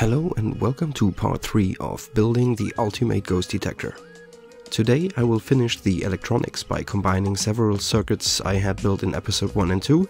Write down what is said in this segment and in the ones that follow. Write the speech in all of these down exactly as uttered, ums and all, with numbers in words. Hello and welcome to part three of building the ultimate ghost detector. Today I will finish the electronics by combining several circuits I had built in episode one and two,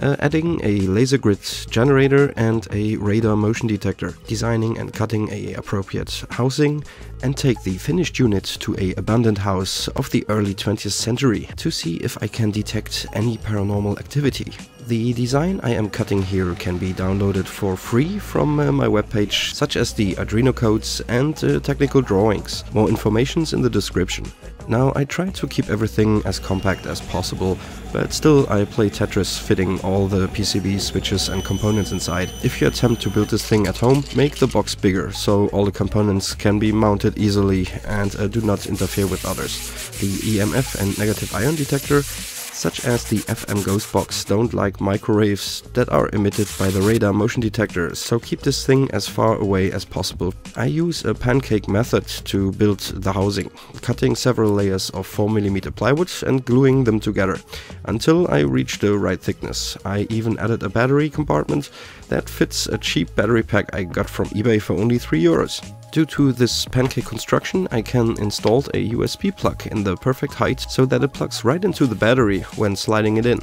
uh, adding a laser grid generator and a radar motion detector, designing and cutting a appropriate housing, and take the finished unit to a abandoned house of the early twentieth century to see if I can detect any paranormal activity. The design I am cutting here can be downloaded for free from uh, my webpage, such as the Arduino codes and uh, technical drawings. More information's in the description. Now, I try to keep everything as compact as possible, but still I play Tetris fitting all the P C B switches and components inside. If you attempt to build this thing at home, make the box bigger so all the components can be mounted easily and uh, do not interfere with others. The E M F and negative ion detector, such as the F M ghost box, don't like microwaves that are emitted by the radar motion detector, so keep this thing as far away as possible. I use a pancake method to build the housing, cutting several layers of four millimeter plywood and gluing them together until I reach the right thickness. I even added a battery compartment that fits a cheap battery pack I got from eBay for only three euros. Due to this pancake construction, I can install a U S B plug in the perfect height so that it plugs right into the battery when sliding it in.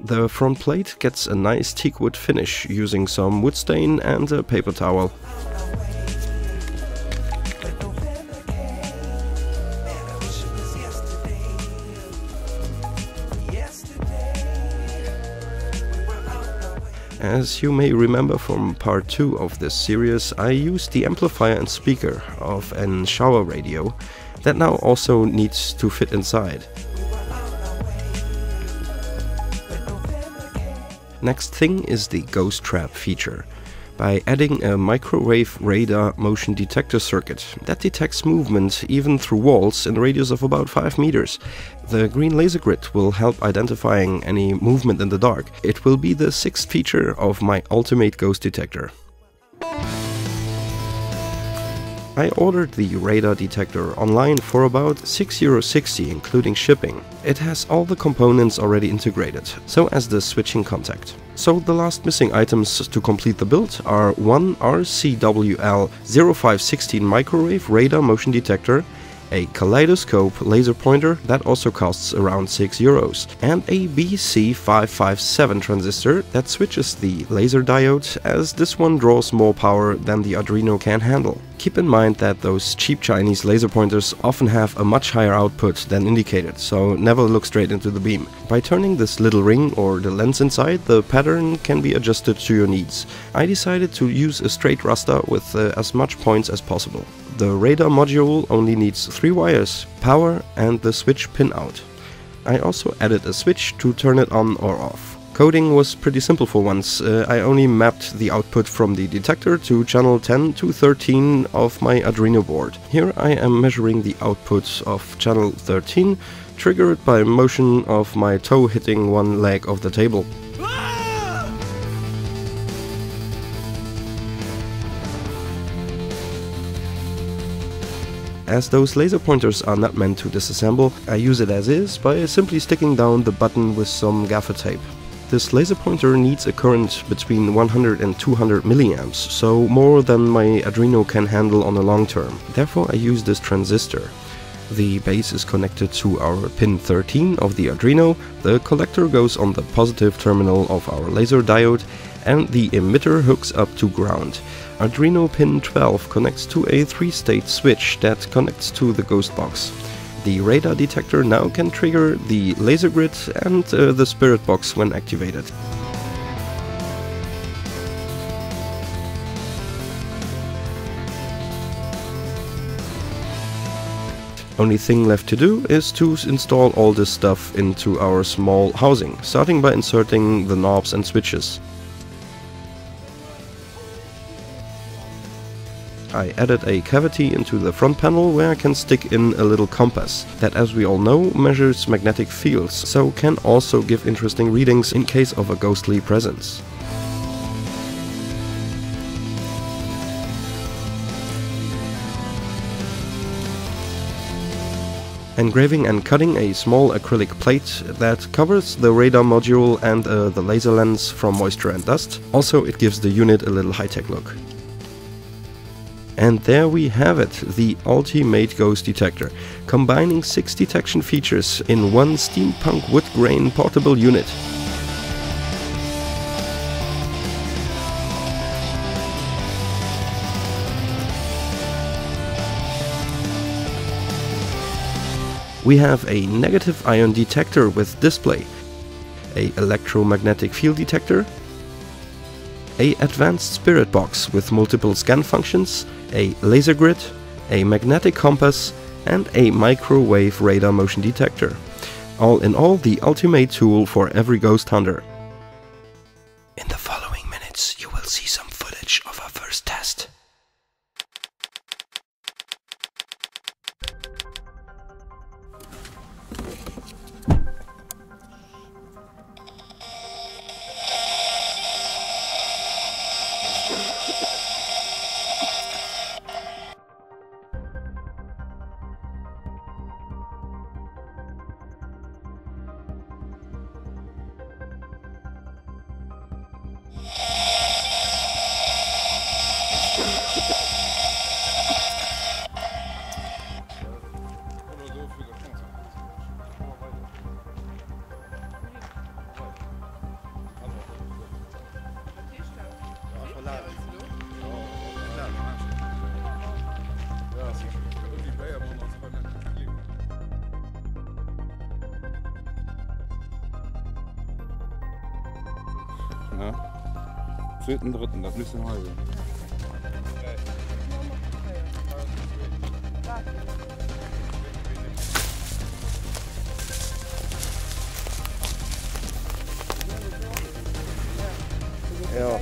The front plate gets a nice teak wood finish using some wood stain and a paper towel. As you may remember from part two of this series, I used the amplifier and speaker of an shower radio that now also needs to fit inside. Next thing is the ghost trap feature. By adding a microwave radar motion detector circuit that detects movement even through walls in a radius of about five meters. The green laser grid will help identifying any movement in the dark. It will be the sixth feature of my ultimate ghost detector. I ordered the radar detector online for about six euros sixty including shipping. It has all the components already integrated, so as the switching contact. So the last missing items to complete the build are one R C W L zero five one six microwave radar motion detector, a kaleidoscope laser pointer that also costs around six euros, and a B C five five seven transistor that switches the laser diode, as this one draws more power than the Arduino can handle. Keep in mind that those cheap Chinese laser pointers often have a much higher output than indicated, so never look straight into the beam. By turning this little ring or the lens inside, the pattern can be adjusted to your needs. I decided to use a straight raster with uh, as much points as possible. The radar module only needs three wires, power and the switch pin out. I also added a switch to turn it on or off. Coding was pretty simple for once. uh, I only mapped the output from the detector to channel ten to thirteen of my Arduino board. Here I am measuring the output of channel thirteen, triggered by motion of my toe hitting one leg of the table. As those laser pointers are not meant to disassemble, I use it as is by simply sticking down the button with some gaffer tape. This laser pointer needs a current between one hundred and two hundred milliamps, so more than my Arduino can handle on the long term. Therefore I use this transistor. The base is connected to our pin thirteen of the Arduino, the collector goes on the positive terminal of our laser diode, and the emitter hooks up to ground. Arduino pin twelve connects to a three state switch that connects to the ghost box. The radar detector now can trigger the laser grid and uh, the spirit box when activated. Only thing left to do is to install all this stuff into our small housing, starting by inserting the knobs and switches. I added a cavity into the front panel where I can stick in a little compass that, as we all know, measures magnetic fields, so can also give interesting readings in case of a ghostly presence. engraving and cutting a small acrylic plate that covers the radar module and uh, the laser lens from moisture and dust. Also, it gives the unit a little high-tech look. And there we have it, the ultimate ghost detector, combining six detection features in one steampunk wood grain portable unit. We have a negative ion detector with display, an electromagnetic field detector, an advanced spirit box with multiple scan functions, a laser grid, a magnetic compass and a microwave radar motion detector. All in all, the ultimate tool for every ghost hunter. In the following minutes you will see some footage of our first test. Ja. zweiten dritten das müsste neu sein. Ja.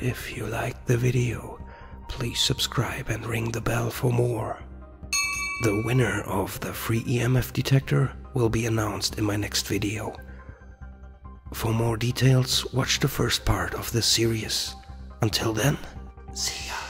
If you liked the video, please subscribe and ring the bell for more. The winner of the free E M F detector will be announced in my next video. For more details, watch the first part of this series. Until then, see ya!